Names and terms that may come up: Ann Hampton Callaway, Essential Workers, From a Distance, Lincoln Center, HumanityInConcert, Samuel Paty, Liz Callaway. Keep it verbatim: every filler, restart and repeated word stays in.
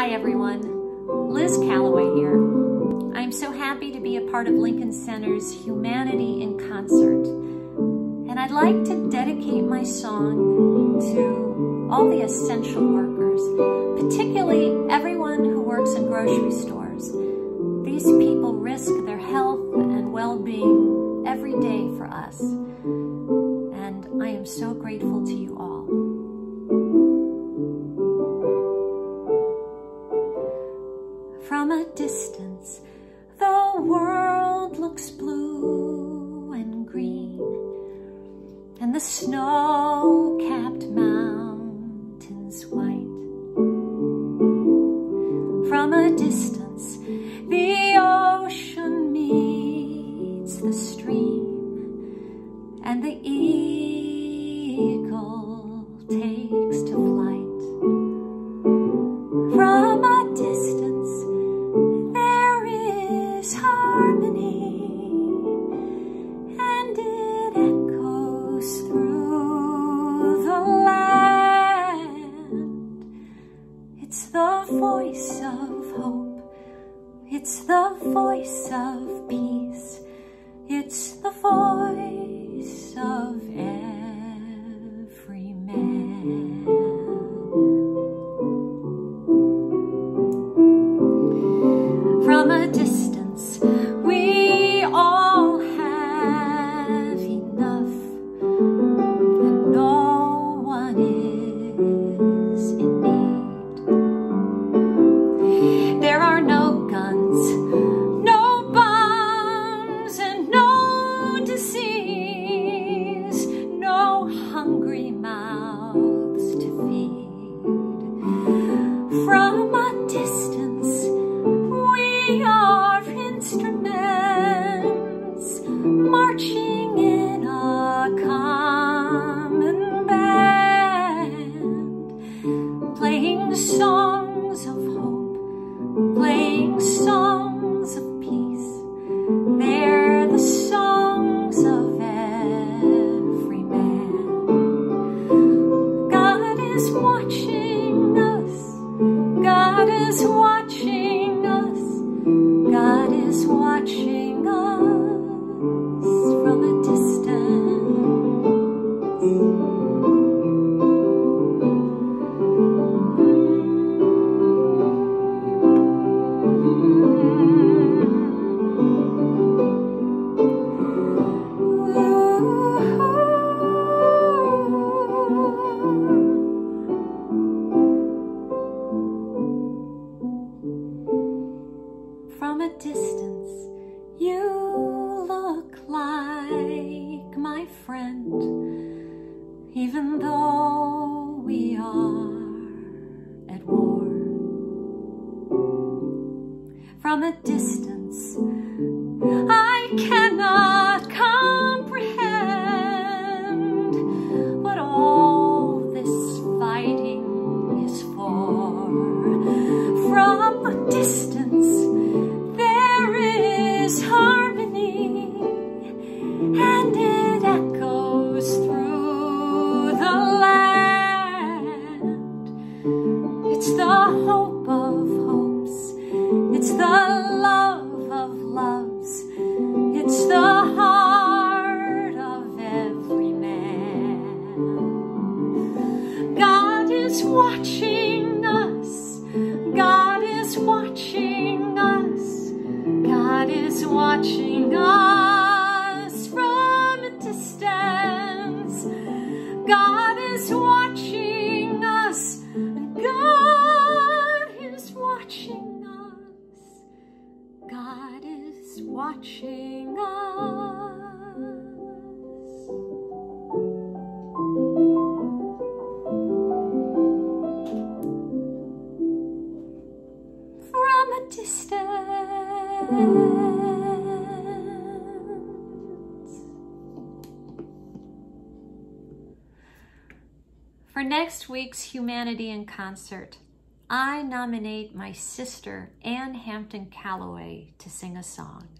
Hi everyone, Liz Callaway here. I'm so happy to be a part of Lincoln Center's Humanity in Concert, and I'd like to dedicate my song to all the essential workers, particularly everyone who works in grocery stores. These people risk their health and well-being every day for us, and I am so grateful to you all. From a distance, the world looks blue and green, and the snow-capped mountains white. From a distance, the ocean meets the stream, and the eagle takes to flight. From a distance, it's the voice of hope, it's the voice of peace, it's the voice of every man. From a distance, we all have enough, and no one is enough. From a distance, we are instruments marching in a common band, playing songs of hope, playing songs of peace. They're the songs of every man. God is watching. God is watching us, God is watching us from a distance. From a distance, you look like my friend, even though we are at war. From a distance, I cannot comprehend what all this fighting is for. From a distance, and it echoes through the land. It's the hope of hopes, it's the love of loves, it's the heart of every man. God is watching us, God is watching us, God is watching us. God is watching us, God is watching us, God is watching us. From a distance. For next week's Humanity in Concert, I nominate my sister, Ann Hampton Callaway, to sing a song.